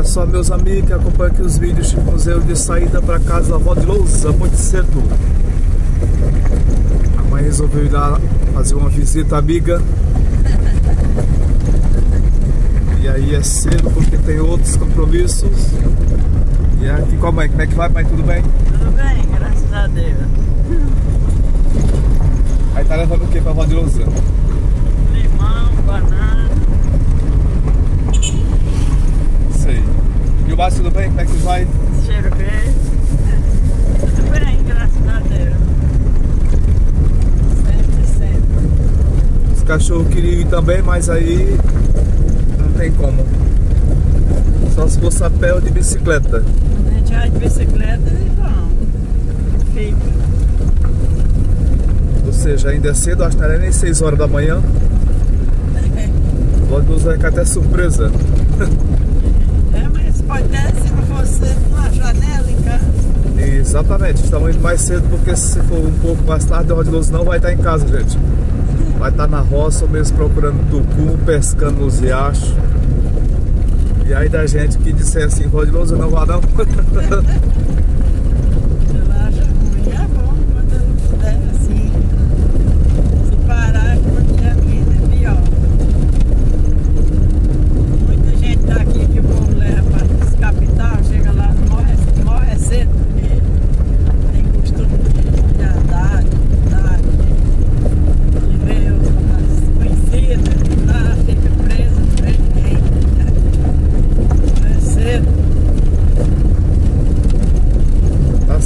Olha só, meus amigos que acompanham aqui os vídeos do museu, de saída para casa da Vó Delousa, muito cedo. A mãe resolveu ir lá fazer uma visita amiga. E aí é cedo porque tem outros compromissos. E aqui com a mãe, como é que vai, mãe? Tudo bem? Tudo bem, graças a Deus. Aí tá levando o que pra Vó Delousa? Limão, banana. Sei. E o Bás, tudo bem? Como é que vai? Cheiro bem. Tudo bem, graças a Deus. Sempre. Os cachorros queriam ir também, mas aí não tem como. Só se for chapéu de bicicleta. A gente vai de bicicleta e vamos. Fica. Ou seja, ainda é cedo, acho que não é nem 6 horas da manhã. Vó Delousa vai ficar até surpresa. É, mas pode até, se não for cedo, numa janela em casa. Exatamente, estamos indo mais cedo porque se for um pouco mais tarde, a Vó Delousa não vai estar em casa, gente. Vai estar na roça ou mesmo procurando tucum, pescando nos riachos. E aí da gente que disser assim, Vó Delousa, não vai não.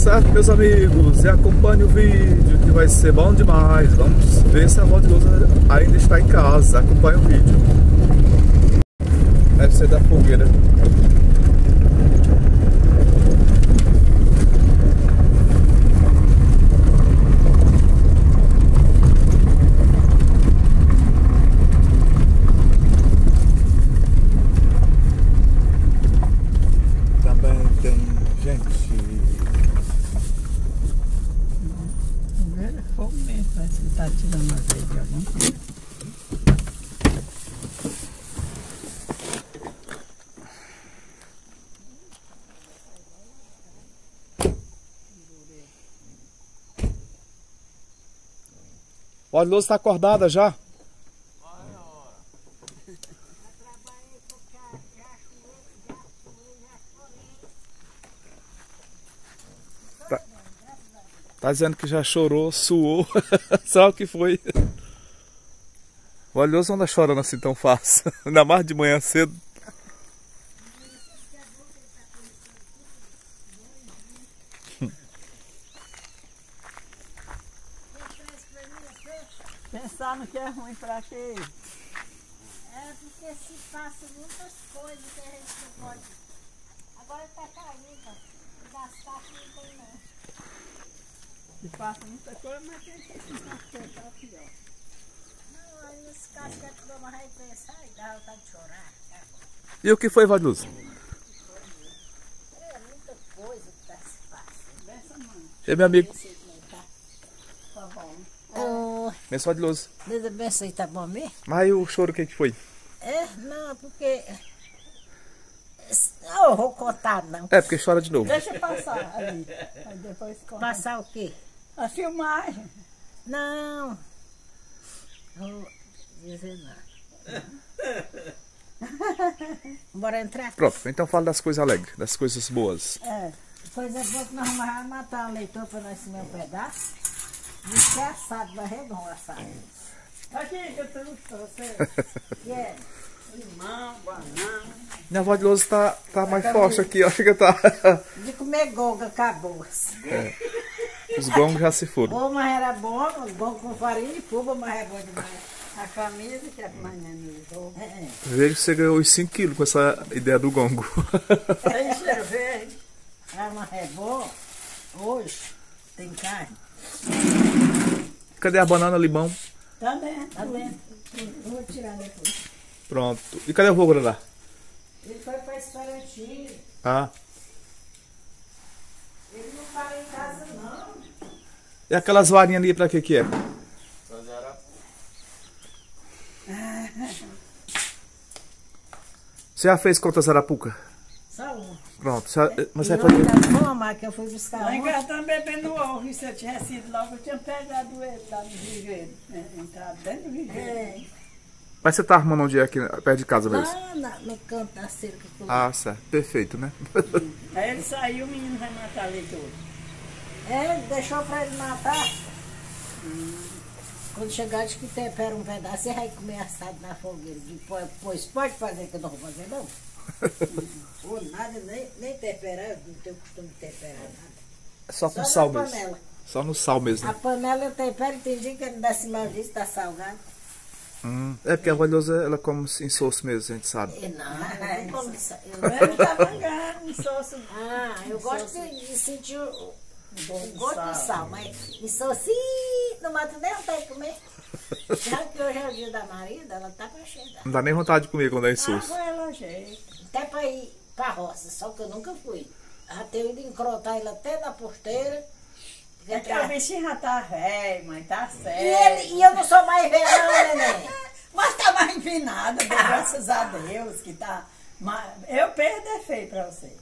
Certo, meus amigos, e acompanhe o vídeo que vai ser bom demais. Vamos ver se a Vó Delousa ainda está em casa. Acompanhe o vídeo. Deve ser da fogueira. Também tem gente. Fogo mesmo, parece que tá tirando a veia de alguma coisa. Ó, a Delousa tá acordada já. Olha a hora. Tá dizendo que já chorou, suou, sabe o que foi? Olha, Delousa não anda chorando assim tão fácil, ainda mais de manhã cedo. Pensar no que é ruim pra quê? É porque se passam muitas coisas que a gente não pode. Agora tá caindo, gastar não tem não. Se passa muita coisa, mas tem que ficar pior. Não, aí os casquetes vão morrer e pensar e dá vontade de chorar. E o que foi, Vó Delousa? É muita coisa que tá se passando. Dessa mãe. E meu amigo? Tá bom. Ô. Vó Delousa. Deus abençoe, tá bom mesmo? Mas o choro, o que foi? É, não, porque... Não vou contar, não. É, porque chora de novo. Deixa eu passar ali. Aí depois corre. Passar o quê? A filmagem. Não. Vou dizer não. Bora entrar? Pronto, então fala das coisas alegres, das coisas boas. É, coisa boa que nós vamos matar o leitor para nós comer um pedaço. Desgraçado, barregão assado. Aqui que eu trouxe pra você. Yeah. Limão, banana. Minha Vó Delousa tá mais forte aqui, ó. Fica tá. De comer gonga, acabou. É. Os gongos já se foram. Bom, mas era bom, bom com farinha e pulva, mas é bom demais. A camisa que é mais na minha. Vejo que você ganhou os 5 quilos com essa ideia do gongo. Tem cheiro verde. Ah, mas é bom. Hoje tem carne. Cadê a banana, limão? Tá bem. Vou tirar depois. Pronto. E cadê o fogo lá? Ele foi pra Esperantina. Ah. Ele não para em casa, não. E aquelas varinhas ali, pra que é? Só de arapuca. Você já fez quantas arapuca? Pronto, mas você foi... Não, mas que eu fui buscar lá em casa também bebendo ovo, se eu tivesse ido logo, eu tinha pegado ele lá no viveiro, entrado dentro do viveiro. Mas você tá arrumando onde é aqui, perto de casa mesmo? Lá no canto da cerca. Ah, certo. Perfeito, né? Aí ele saiu, o menino vai matar ele todo. É, deixou pra ele matar. Quando chegar, diz que tempera um pedaço e vai comer assado na fogueira. Depois, pois pode fazer, que eu não vou fazer, não. Ou nada, nem temperar, não tenho costume de temperar nada. Só com sal mesmo? Panela. Só no sal mesmo. Né? A panela eu tempero, tem dia que ele desce mal disso, tá salgado. É porque a valiosa, ela come em soço mesmo, a gente sabe. Não, eu como em soço. Ah, eu gosto de sentir o gosto do sal, mas em soço, no mato dela tem que comer. Já que hoje é o dia da marida, ela tá pra chegar. Não dá nem vontade de comer quando é em soço. Ah, vai longe. Até pra ir pra roça, só que eu nunca fui. Já tenho ido encrotar ele até na porteira. Porque a bichinha já tá velha, mãe, tá séria. E eu não sou mais velha, não, neném. Mas tá mais empinada, graças a Deus, que tá... Eu perdi é feio pra você.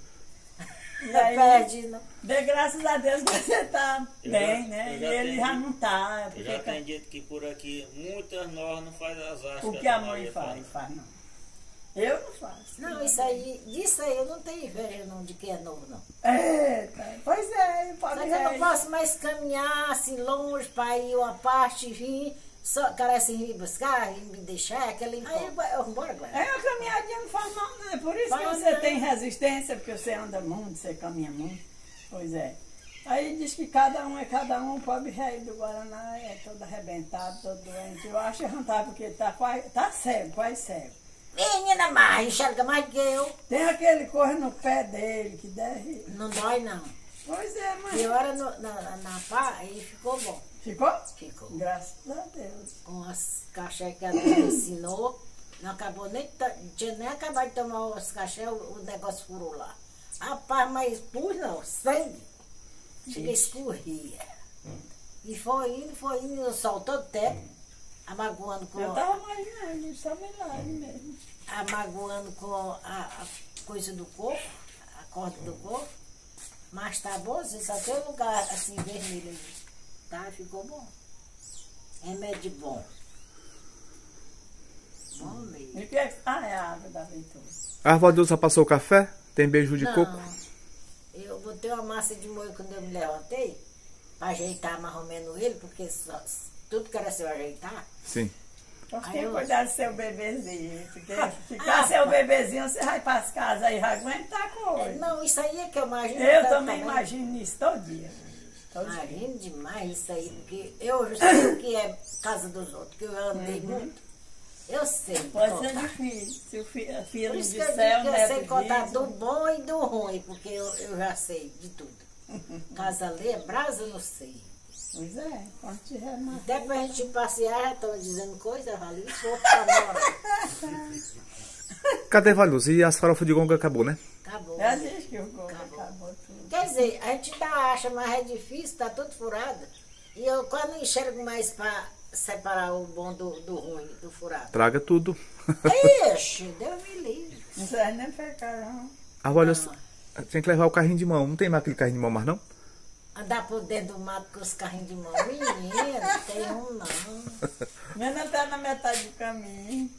E aí, perdi, não. De graças a Deus que você tá bem, né? E ele já não tá. Eu já tenho dito que por aqui, muitas nós não fazem as ascas. O que a mãe faz não. Eu não faço. Não, isso aí eu não tenho inveja não de quem é novo, não. Eita, pois é, pode ser. Mas eu não posso mais caminhar assim longe para ir uma parte e vir, só carecem vir buscar e me deixar, aquele encontro. Aí eu vou embora agora. É, a caminhadinha não faz mal, não. É por isso que você tem resistência, porque você anda muito, você caminha muito. Pois é. Aí diz que cada um, o pobre rei do Guaraná é todo arrebentado, todo doente. Eu acho arrancar porque tá cego. Menina mais, enxerga mais que eu. Tem aquele corno no pé dele que deve... Não dói, não. Pois é, mãe. E hora na pá, aí ficou bom. Ficou? Ficou. Graças a Deus. Com as caixas que ela ensinou, não acabou nem... Tinha nem acabado de tomar os caixas, o negócio furou lá. A pá, mas pus não, sangue. Chega, escorria. E foi indo, soltou o teto. Amagoando com... Eu tava imaginando, isso é milagre mesmo. Amagoando com a coisa do corpo, a corda do corpo. Mas tá bom, você só tem um lugar assim, vermelho ali. Tá, ficou bom. Remédio bom. Bom mesmo. E o que é? Ah, é a água da aventura. A Vó Delousa passou o café? Tem beijo de coco? Eu botei uma massa de molho quando eu me levantei, pra ajeitar mais ou menos ele, porque só... Tudo que era seu ajeitar? Sim. Porque cuidar do seu bebezinho. Porque ficar seu bebezinho, você vai para as casas aí, vai aguentar coisa. Não, isso aí é que eu imagino. Eu também imagino isso todo dia. Imagino demais isso aí, porque eu sei o que é casa dos outros, que eu andei muito. Eu sei. Pode ser difícil. Filho de céu, né? Eu sei contar do bom e do ruim, porque eu já sei de tudo. Casa alheia, brasa, eu não sei. Pois é, quando tiver mais. Até pra gente passear, já estão dizendo coisa, Valeu, vou pra morar. Cadê, Valeu? E as farofas de gonga acabou, né? Acabou. Já diz que o gonga acabou tudo. Quer dizer, a gente tá acha, mas é difícil, tá tudo furado. E eu quase não enxergo mais pra separar o bom do ruim, do furado. Traga tudo. Ixi, Deus me livre. Não serve nem pecar, não. Ah, Valeu, tem que levar o carrinho de mão. Não tem mais aquele carrinho de mão mais, não? Andar por dentro do mato com os carrinhos de mão. Menina, não tem um não. Mas não tá na metade do caminho.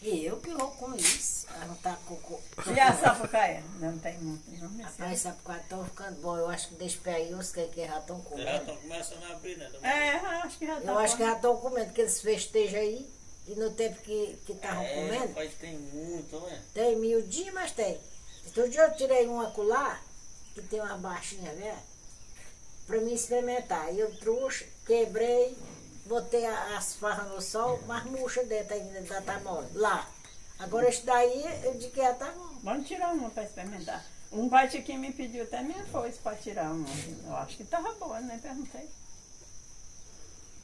E eu que vou com isso. Ela não tá com... E a sapucaia? Não tem muito, não. Rapaz, sapucaia estão ficando bom. Eu acho que deixa pra aí os que já estão comendo. Já estão começando a abrir, né? É, acho que já estão. Eu acho que já estão comendo, porque eles festejam aí. E no tempo que estavam comendo... Pode ter muito, né? Tem miudinho, mas tem. Outro dia eu tirei um acolá, que tem uma baixinha velha, para me experimentar. Eu trouxe, quebrei, botei as farras no sol, mas murcha dentro ainda, já tá mole. Lá. Agora esse daí, eu digo que já tá bom. Vamos tirar uma para experimentar. Um bate aqui me pediu até minha foice para tirar uma. Eu acho que tava boa, né? Perguntei.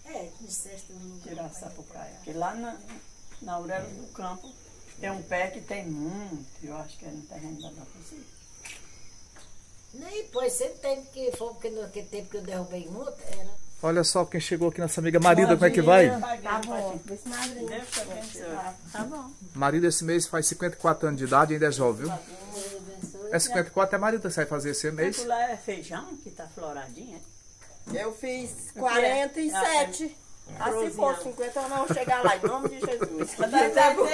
É, disseste um... Tirar a sapucaia. Porque lá na Aurela do Campo tem um pé que tem muito. Eu acho que é no terreno da Bacuzia. Nem, pois, sempre tem que foi porque naquele tempo que eu derrubei muito, era... Olha só quem chegou aqui, nossa amiga Marida, como é que vai? Tá bom. Marida, esse mês faz 54 anos de idade e ainda é jovem, viu? Essa 54 é marido, sai fazer esse mês. Isso lá é feijão que tá floradinha. Eu fiz 47. Ah, se for 50, nós vamos chegar lá, em nome de Jesus. Tá bom.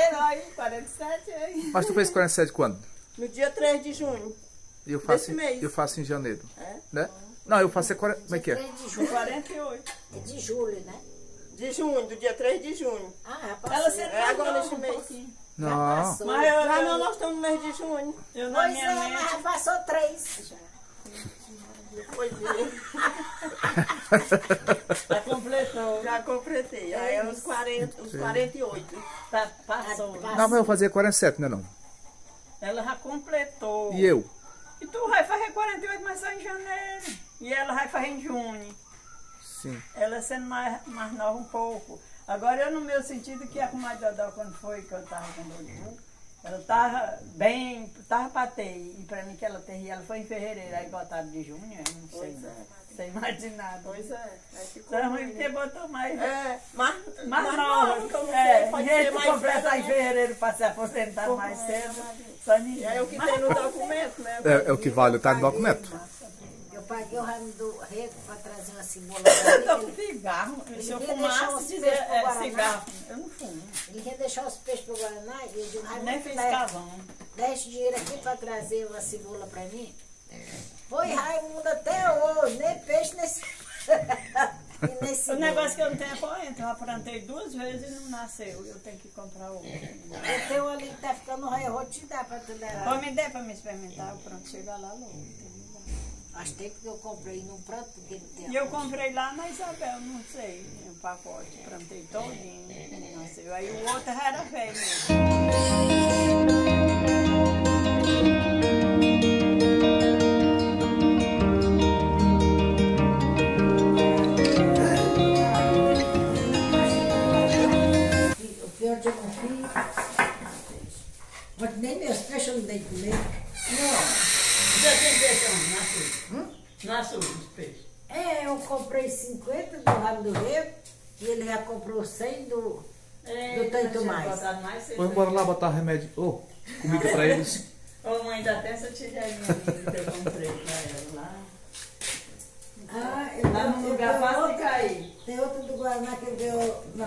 47, hein? Mas tu fez 47 quando? No dia 3 de junho. Eu faço, mês. Eu faço em janeiro. É? Né? Não, eu faço... Como é que é? 3 de junho. 48. É de julho, né? De junho, do dia 3 de junho. Ah, rapaz. É agora neste mês. Não. Mas nós estamos no mês de junho. Eu não pois é, mas já passou 3. Já. Pois é. Já completou. Já completei. Aí é uns 40, uns 48. Passou. Não, mas eu fazia 47, né, não? Ela já completou. E eu? E tu vai fazer 48, mas só em janeiro. E ela vai fazer em junho. Sim. Ela sendo mais nova um pouco. Agora eu no meu sentido que a comadre Dodó, quando foi que eu estava com Dodô, ela estava bem, estava para ter. E para mim que ela teve, ela foi em fevereiro, aí botaram de junho, eu não sei, sem mais de nada. Pois é. Então ruim porque botou mais. É, mais nova. É, e ele completar em fevereiro para se aposentar mais cedo. É o que tem no documento, né? É o que vale, tá no documento. Eu paguei o ramo do rego para trazer uma cebola. Cigarro. Ele ia deixar os peixes para o Guaraná. Eu não fumo. Ele ia deixar os peixes para o Guaraná e eu digo, nem fez carvão. Deixa dinheiro aqui para trazer uma cebola para mim. Foi Raimundo até hoje, nem peixe, nem cebola. O negócio que eu não tenho é poente. Eu plantei 2 vezes e não nasceu. Eu tenho que comprar outro. Eu tenho ali que está ficando raio, eu vou te dar para tu dar. Pode me dar para me experimentar. Pronto, chega lá logo. Mas tem que eu comprei num prato porque não tem. E eu comprei lá na Isabel, não sei, um pacote. Plantei todinho, não sei. Aí o outro era velho mesmo. O pior de eu não fiz. Mas nem meus peixes eu não dei de comer. Não. Já tem peixão, nasceu os peixes. É, eu comprei 50 do ramo do rego e ele já comprou 100 do tanto mais. Vou embora lá botar remédio, comida pra eles. Ô mãe, dá até essa tiradinha que eu comprei pra ela lá. Ah, eu lá no lugar fácil cair. Tem outro do Guaraná que deu na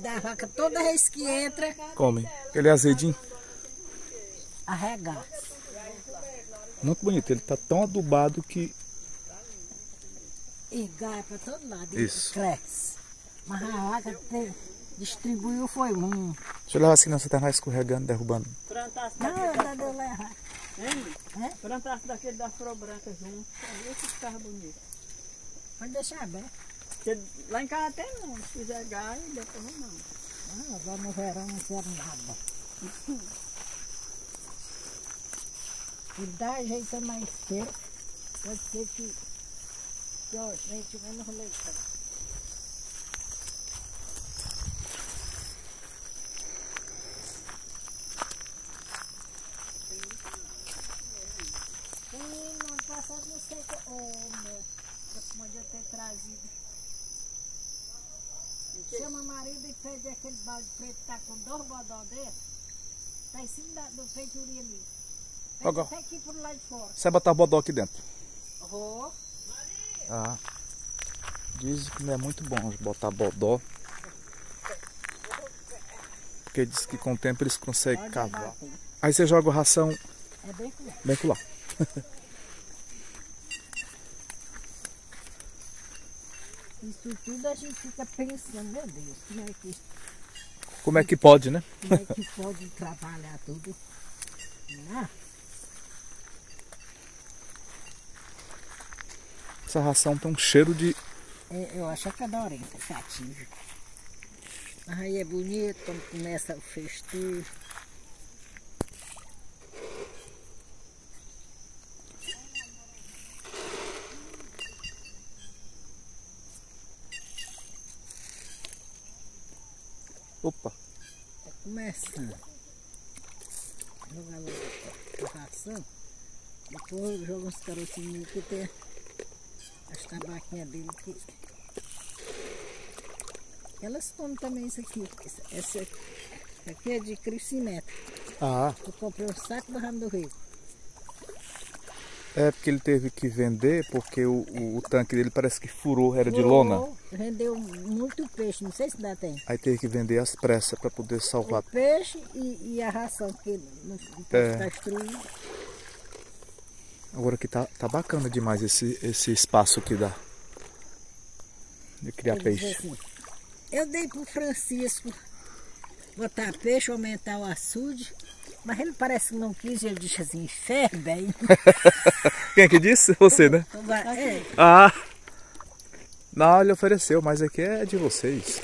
da vaca, toda vez que entra come, ele é azedinho arregar muito bonito, ele tá tão adubado que irgar para todo lado, isso cresce, mas a vaca distribuiu foi muito. Deixa eu levar assim, não, você tá mais escorregando, derrubando. Plantasse daquele da flor branca junto, esse ficava bonito, pode deixar aberto. Lá em casa tem não, se fizer galho, depois não. Ah, agora no verão não quero nada. E dá jeito mais cedo, pode ser que ó, gente, menos leitão. Sim, não passado não sei como, mas eu ter traído. Chama o marido e pede aquele balde preto que tá com dois bodó desse. Tá em cima da feitoria ali. Pega até aqui por lá de fora. Você vai botar o bodó aqui dentro? Vou. Ah. Dizem que não é muito bom botar bodó. Porque diz que com o tempo eles conseguem cavar. Aí você joga a ração... É bem colar. Isso tudo a gente fica pensando, meu Deus, como é que pode, né? Como é que pode trabalhar tudo? Ah. Essa ração tem um cheiro de... Eu acho que é dorenta, cativa. Aí é bonito, quando começa o festejo. Opa! Tá começando. Jogar logo a ração. Depois joga uns carocinhos que tem as tabaquinhas dele aqui. Elas comem também isso aqui. Essa aqui é de crescimento. Ah. Eu comprei um saco do ramo do rio. É porque ele teve que vender, porque o tanque dele parece que furou, era de lona. Rendeu muito peixe, não sei se dá tem. Aí teve que vender às pressas para poder salvar. O peixe e a ração, que não está destruída. Agora que tá bacana demais esse espaço que dá de criar peixe. Assim, eu dei pro Francisco botar peixe, aumentar o açude. Mas ele parece que não quis, ele disse assim, ferro bem. Quem é que disse? Você, né? É. Ah! Não, ele ofereceu, mas aqui é de vocês.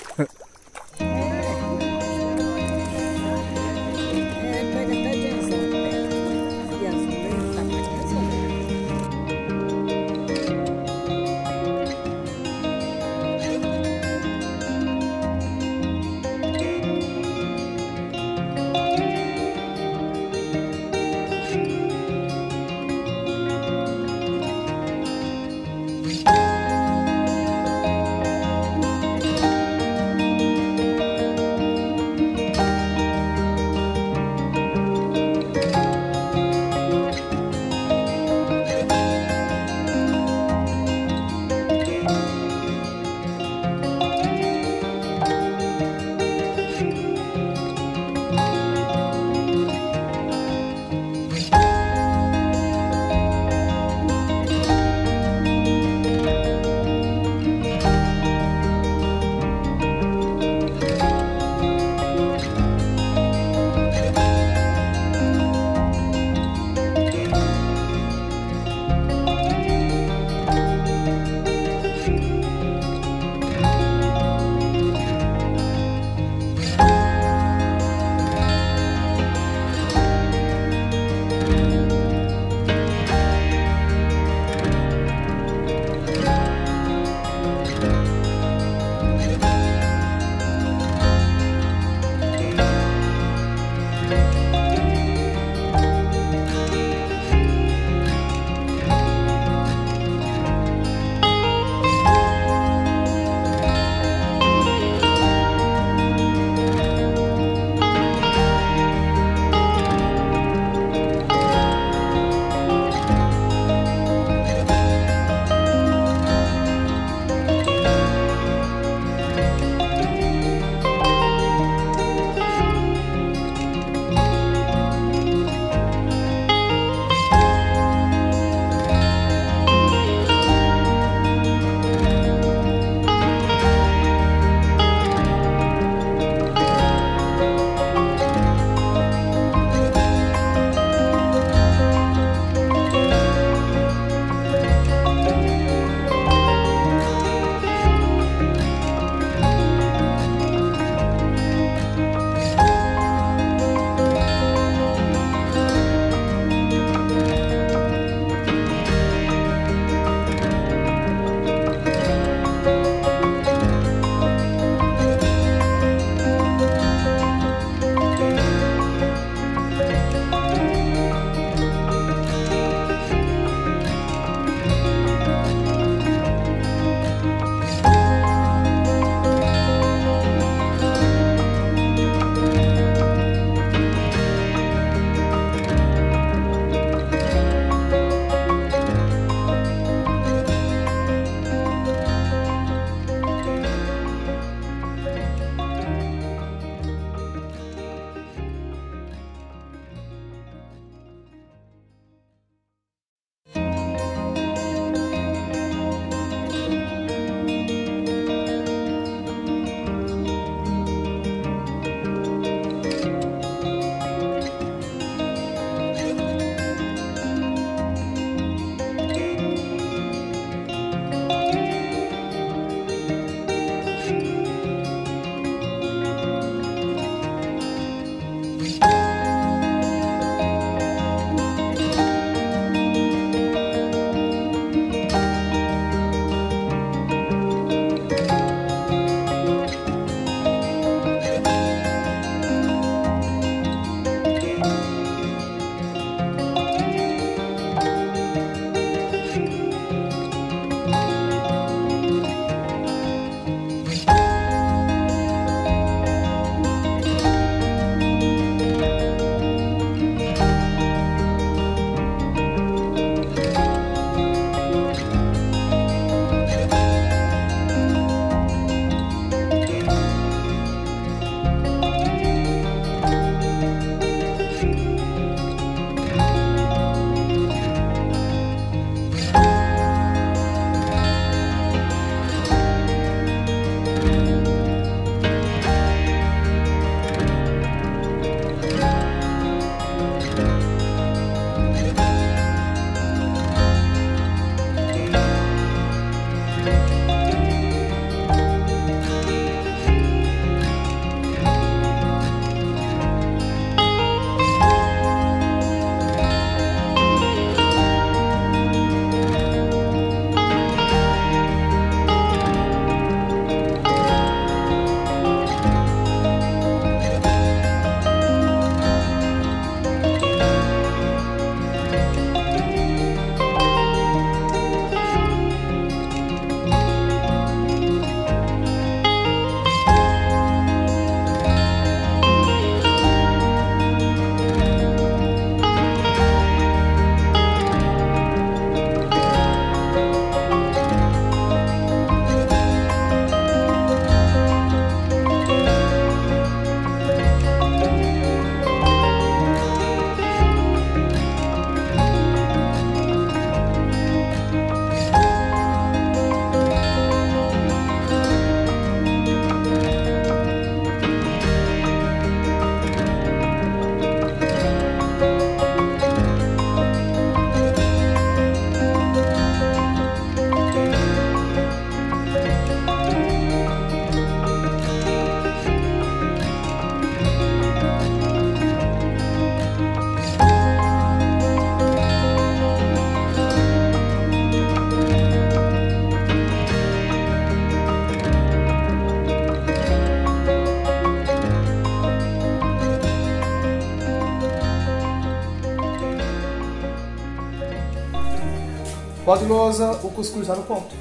Vó Delousa, o cuscuz está no ponto.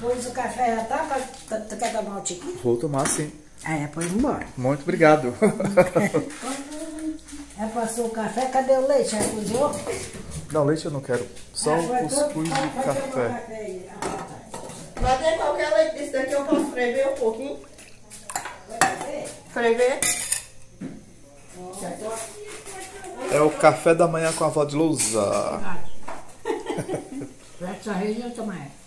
Pois o café já tá? Tu quer tomar o tiquinho? Vou tomar, sim. É, pois embora. Muito obrigado. Já passou o café, cadê o leite? Já cozinhou? Não, leite eu não quero. Só o cuscuz e café. Mas tem qualquer leite desse daqui, eu posso ferver um pouquinho? Ferver? É o café da manhã com a Vó Delousa.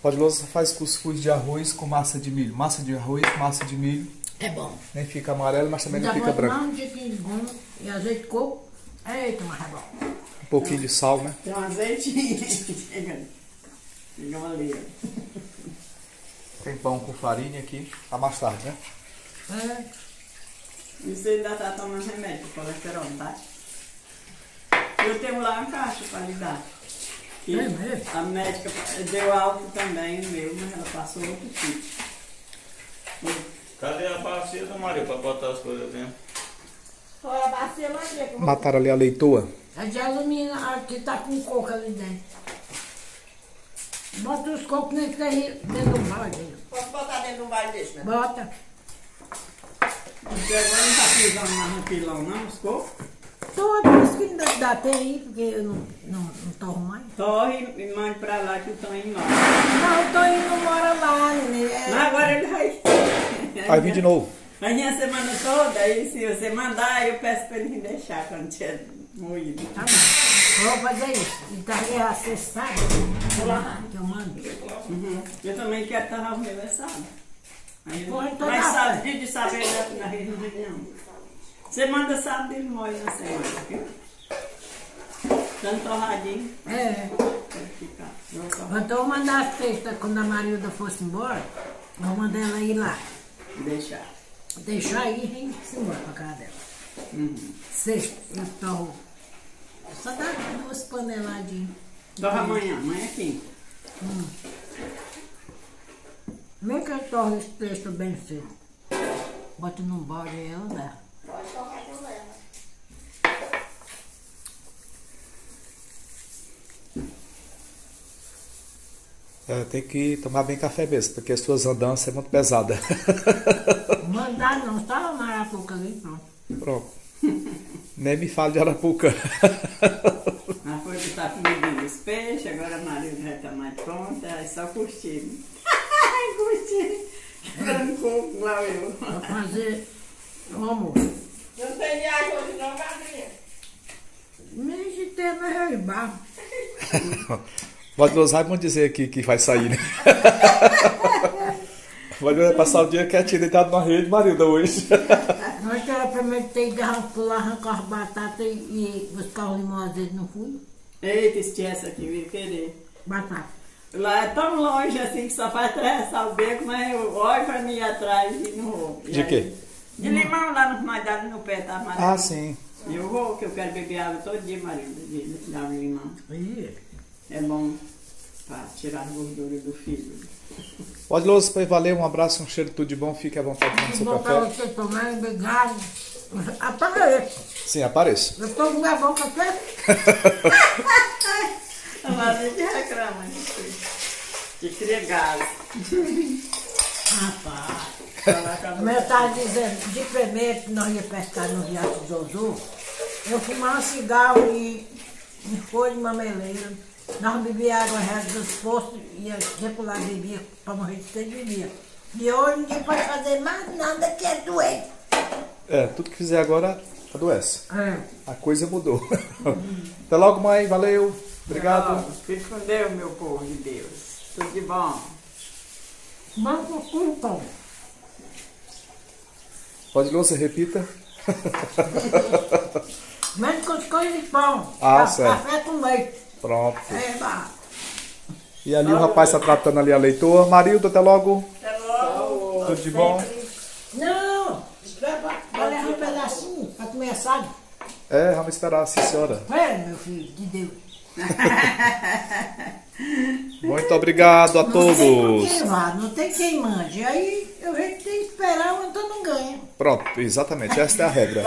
Vó Delousa faz cuscuz de arroz com massa de milho. Massa de arroz, massa de milho. É bom. Nem fica amarelo, mas também não fica branco. Um tiquinho de goma e azeite de coco. Eita, mas é bom. Um pouquinho de sal, né? Tem um azeite. Chega uma linha. Tem pão com farinha aqui. Tá mais tarde, né? É. Isso ainda tá tomando remédio, colesterol, tá? Eu tenho lá uma caixa para lhe dar. É mesmo? A médica deu algo também, meu, mas ela passou outro tipo. Cadê a bacia da Maria para botar as coisas dentro? Olha a bacia, Maria. Mataram ali a leitoa? É de alumínio, que tá com coco ali dentro. Bota os cocos dentro do balde. Posso botar dentro do balde desse, né? Bota. Porque agora não tá pisando mais no pilão, não, os cocos? Todos os filhos da terra aí, porque eu não torro mais. Torre e mande pra lá que o Toninho mora. Não, o Toninho não mora lá, né? Mas agora ele vai. Vai vir de novo. Mas minha semana toda, aí se você mandar, eu peço pra ele me deixar quando tiver moído. Tá bom. Vou fazer isso. E tá aí a cestada, que eu mando. Uhum. Eu também quero torrar o meu, é sábado. Mas sábado de saber na reunião. Você manda sábado e molho na semana, viu? Tanto torradinho. É. Então eu vou mandar a sexta, quando a Marilda fosse embora, eu vou mandar ela ir lá. Deixar. Deixar aí e ir embora pra casa dela. Uhum. Sexta, eu torro. Só dá duas paneladinhas. Torra amanhã, amanhã é quinta. Vem que eu torro esse texto bem cedo. Bota num balde e ela dá. Pode colocar a galera. É, tem que tomar bem café mesmo, porque as suas andanças é muito pesada. Mandar não, só uma arapuca ali, pronto. Pronto. Nem me fale de arapuca. Mas foi que tá comendo os peixes, agora a Marilda já tá mais pronta, é só curtir. Curtir. Trancou lá eu. Vou fazer... Vamos. Não tem viagem hoje não, Padrinha. Nem de tempo é rebar. Vó Delousa vão dizer aqui que vai sair, né? Vó Delousa vai passar o dia quietinho, deitado na rede, Marilda, hoje. Nós era primeiro ter ido lá, arrancar as batatas e buscar o limão azedo no fundo. Eita, esquece aqui, vem querer. Batata. Lá é tão longe assim que só faz atravessar o beco, mas eu olho pra mim atrás e não vou. De quê? De limão lá no maidado no pé, tá, Marilda? Ah, sim. Eu vou, que eu quero beber água todo dia, Marilda, de dar um limão. É bom para tirar as gorduras do filho. Vó Delousa, foi valeu, um abraço, um cheiro, tudo de bom, fique à vontade com o seu café. Vou botar você tomar, obrigado. Apareça. Sim, apareça. Eu tô com minha boca até. Mas a gente reclama de criar gado. Rapaz. Como eu estava dizendo, de primeiro que nós ia pescar no riacho do Zozu, eu fumava um cigarro e folha de mameleira. Nós bebíamos água reto dos poços e ia lá bebia, para morrer de sede bebia. E hoje ninguém pode fazer mais nada que é doente. É, tudo que fizer agora adoece. É. A coisa mudou. Até logo, mãe. Valeu. Obrigado. Fique com Deus, meu povo de Deus. Tudo de bom. Manco com pão. Vó Delousa, repita. Menos cuscuz e pão. Ah, certo. Café com leite. Pronto. Eba. E ali o rapaz está tratando ali a leitoa. Marilda, até logo. Até logo. Tudo de bom? Não. Espera, vai levar um pedacinho para começar. É, vamos esperar, sim, senhora. É, meu filho, de Deus. Muito obrigado a todos. Não tem quem mande. Aí eu tenho que esperar, mas todo mundo ganha. Pronto, exatamente. Essa é a regra.